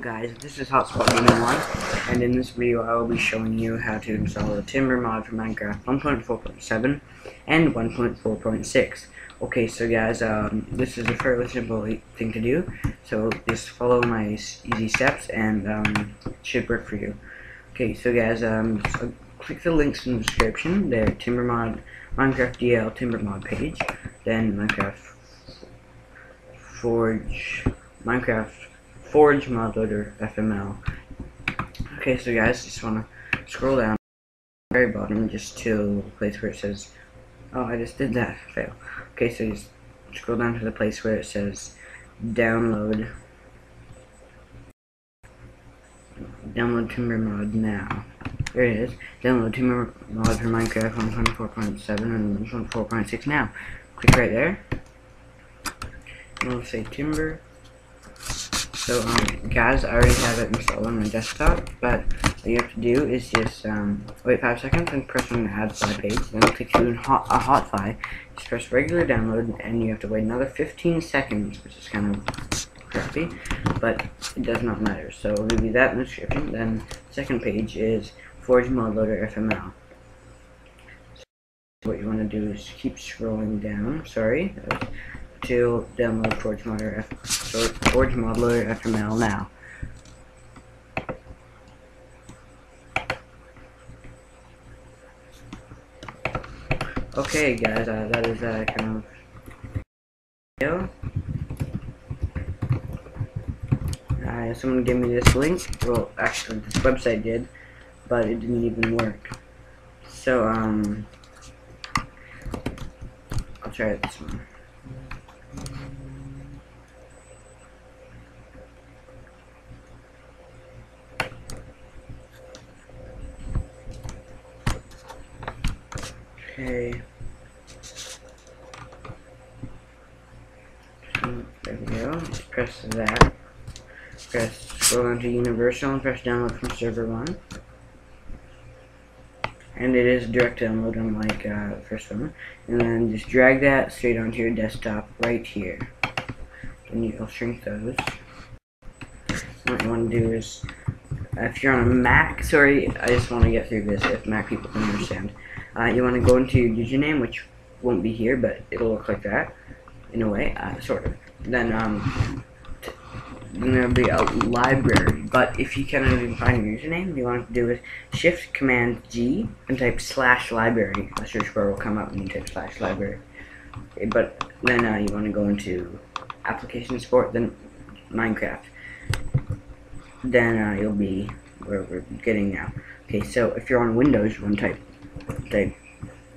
Guys, this is Hotspotgaming1, and in this video I will be showing you how to install the Timber mod for Minecraft 1.4.7 and 1.4.6. Okay, so guys, this is a fairly simple thing to do, so just follow my easy steps and it should work for you. Okay, so guys, so click the links in the description, the Timber mod, Minecraft DL Timber mod page, then Minecraft Forge, Minecraft Forge mod loader FML. Okay, so guys, just want to scroll down the very bottom just to the place where it says, oh, I just did that, fail. Okay, so just scroll down to the place where it says download Timber mod now. There it is. Download Timber mod for Minecraft 1.4.7 and 1.4.6 now. Click right there. It'll say Timber. So guys, I already have it installed on my desktop, but what you have to do is just wait 5 seconds and press on the add file page, then click to a hot file, just press regular download, and you have to wait another 15 seconds, which is kind of crappy, but it does not matter. So we'll leave that in the description. Then second page is Forge mod loader FML. So what you want to do is keep scrolling down, sorry, to download Forge mod loader FML now. Okay, guys, that is kind of video. Someone gave me this link. Well, actually, this website did, but it didn't even work. So I'll try it this one. Okay. There we go. Just press that. Scroll down to Universal and press download from server 1. And it is direct download, unlike the first one. And then just drag that straight onto your desktop right here. Then you'll shrink those. What you want to do is, if you're on a Mac, sorry, I just want to get through this if Mac people can understand. You want to go into your username, which won't be here, but it'll look like that, in a way, sort of. Then there'll be a library, but if you cannot even find your username, what you want to do is Shift-Command-G and type /library. A search bar will come up and you type /library. But then you want to go into Application Support, then Minecraft. Then you'll be where we're getting now. Okay, so if you're on Windows, you want to type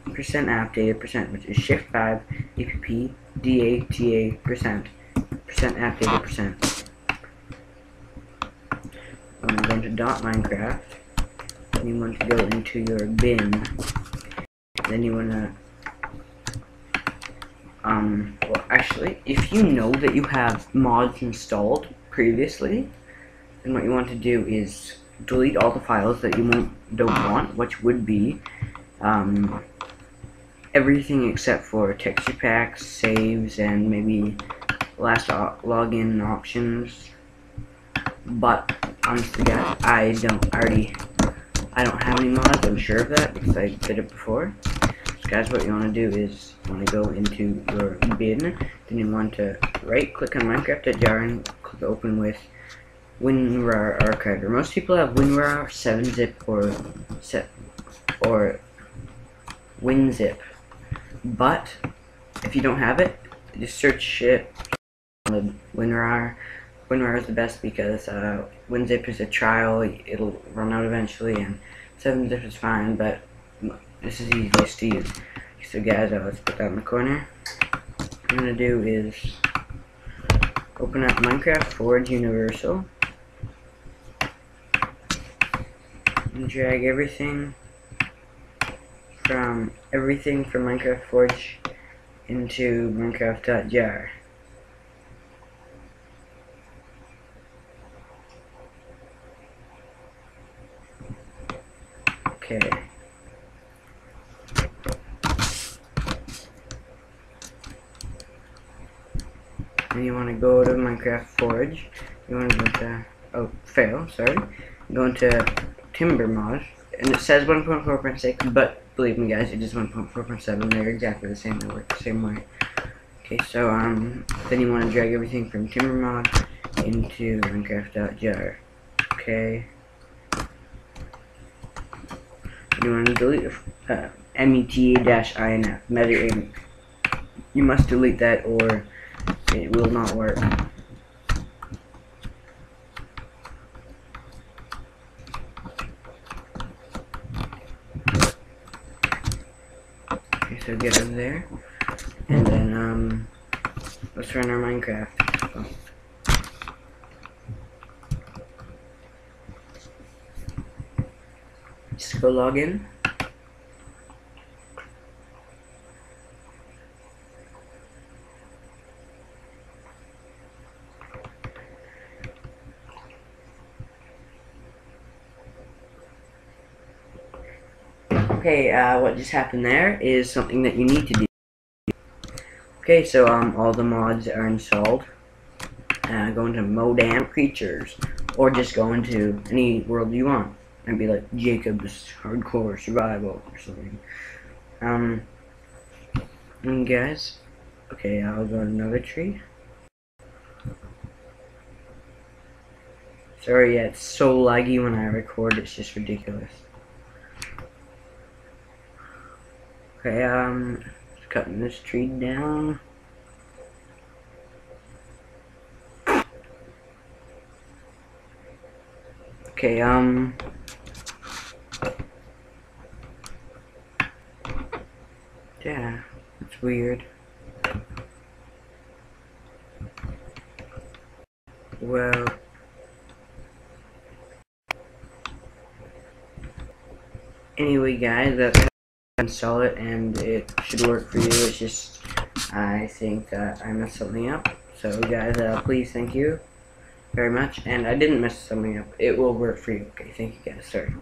%appdata %, which is Shift-5 APPDATA %appdata %. I'm going to .minecraft, and you want to go into your bin. Then you want to well, actually, if you know that you have mods installed previously, then what you want to do is delete all the files that you don't want, which would be everything except for texture packs, saves, and maybe last login options. But honestly, guys, I don't have any mods. I'm sure of that because I did it before. So guys, what you want to do is you want to go into your bin, then you want to right-click on Minecraft.jar and click open with WinRAR archiver. Most people have WinRAR, 7-Zip, or WinZip. But if you don't have it, just search it. WinRAR. WinRAR is the best because WinZip is a trial; it'll run out eventually, and 7-Zip is fine. But this is easiest to use. So, guys, let's put that in the corner. What I'm gonna do is open up Minecraft Forge Universal. And drag everything from Minecraft Forge into Minecraft.jar. Okay. And you want to go to Minecraft Forge. You want to go to fail, sorry, go into Timber mod, and it says 1.4.6, but believe me guys, it is 1.4.7, they're exactly the same, they work the same way. Okay, so, then you want to drag everything from Timber mod into Minecraft.jar, okay. You want to delete META-INF, meta-INF. You must delete that or it will not work. Okay, so get over there. And then, let's run our Minecraft. Oh. Just go log in. Okay, what just happened there is something that you need to do. Okay, so all the mods are installed. Go into modam creatures, or just go into any world you want. It'd be like Jacob's Hardcore Survival or something. And guys, okay, I'll go to another tree. Sorry, yeah, it's so laggy when I record, it's just ridiculous. Okay, just cutting this tree down. Okay, yeah, it's weird. Well, anyway, guys, that's how I install it, and it should work for you. It's just I think that I messed something up. So, guys, please, thank you very much. And I didn't mess something up. It will work for you. Okay, thank you, guys. Sorry.